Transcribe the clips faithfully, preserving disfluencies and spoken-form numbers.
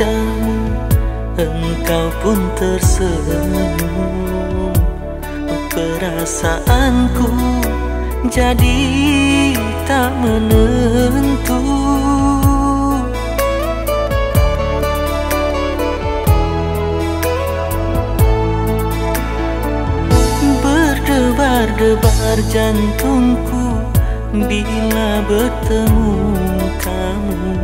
kamu, engkau pun tersenyum. Perasaanku jadi tak menentu. Berdebar-debar jantungku bila bertemu kamu.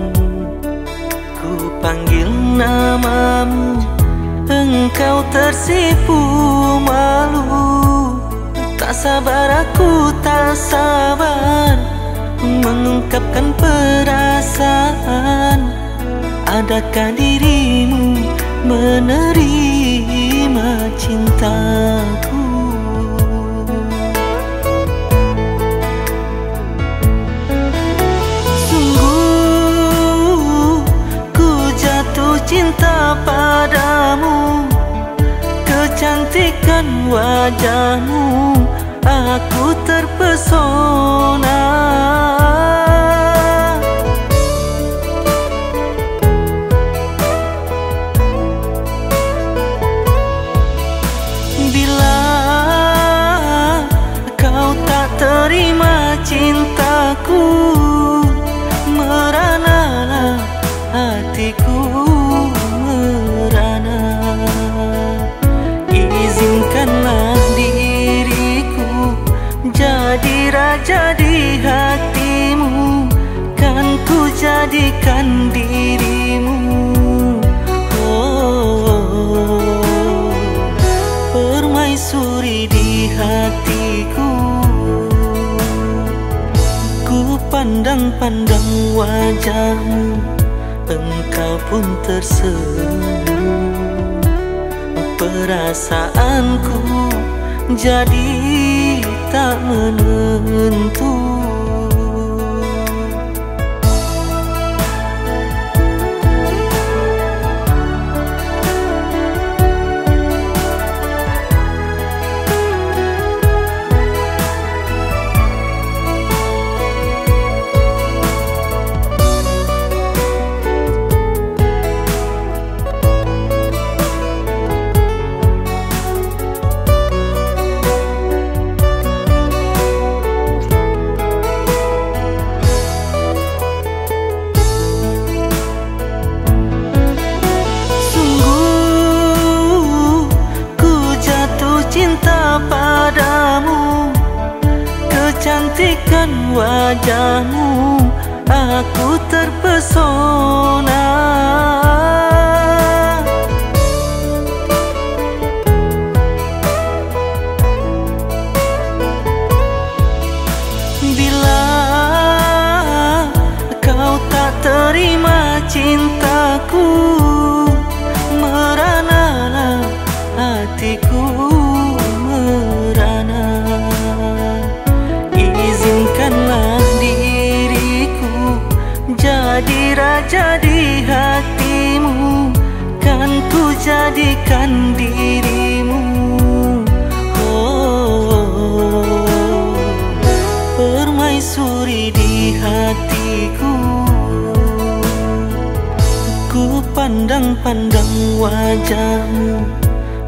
Ku panggil namamu, engkau tersipu malu. Tak sabar, aku tak sabar mengungkapkan perasaan. Adakah dirimu menerima cintaku? Cinta padamu, kecantikan wajahmu, aku terpesona. Bila kau tak terima cintaku, meranalah hatiku. Jadi hatimu, kan ku jadikan dirimu oh, permaisuri di hatiku. Ku pandang-pandang wajahmu, engkau pun tersenyum. Perasaanku jadi tak menentu. Padamu, kecantikan wajahmu, aku terpesona. Bila kau tak terima cintaku, meranalah hatiku. Jadi raja di hatimu, kan ku jadikan dirimu oh, permaisuri di hatiku. Ku pandang-pandang wajahmu,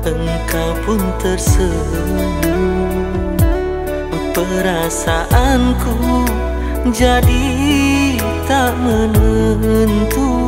engkau pun tersenyum. Perasaanku jadi tak menentu.